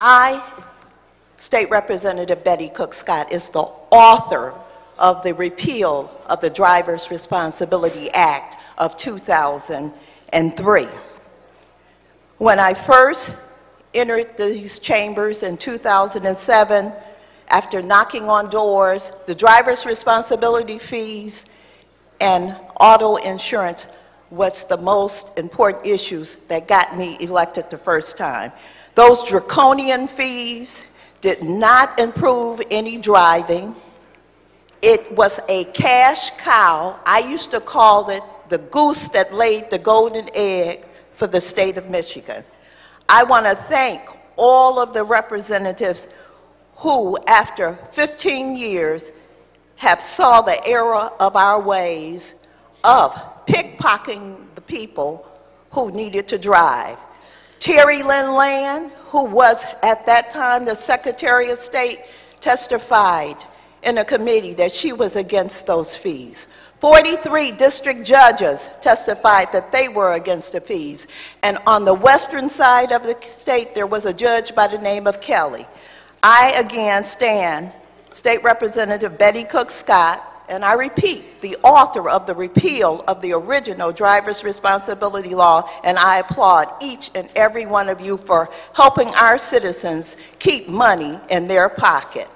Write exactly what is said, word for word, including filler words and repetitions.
I, State Representative Betty Cook Scott, is the author of the repeal of the Driver's Responsibility Act of two thousand three. When I first entered these chambers in two thousand seven, after knocking on doors, the driver's responsibility fees and auto insurance was the most important issues that got me elected the first time. Those draconian fees did not improve any driving. It was a cash cow. I used to call it the goose that laid the golden egg for the state of Michigan. I want to thank all of the representatives who, after fifteen years, have saw the error of our ways of pickpocketing the people who needed to drive. Terry Lynn Land, who was at that time the Secretary of State, testified in a committee that she was against those fees. forty-three district judges testified that they were against the fees. And on the western side of the state, there was a judge by the name of Kelly. I again stand, State Representative Betty Cook Scott, and I repeat, the author of the repeal of the original driver's responsibility law, and I applaud each and every one of you for helping our citizens keep money in their pocket.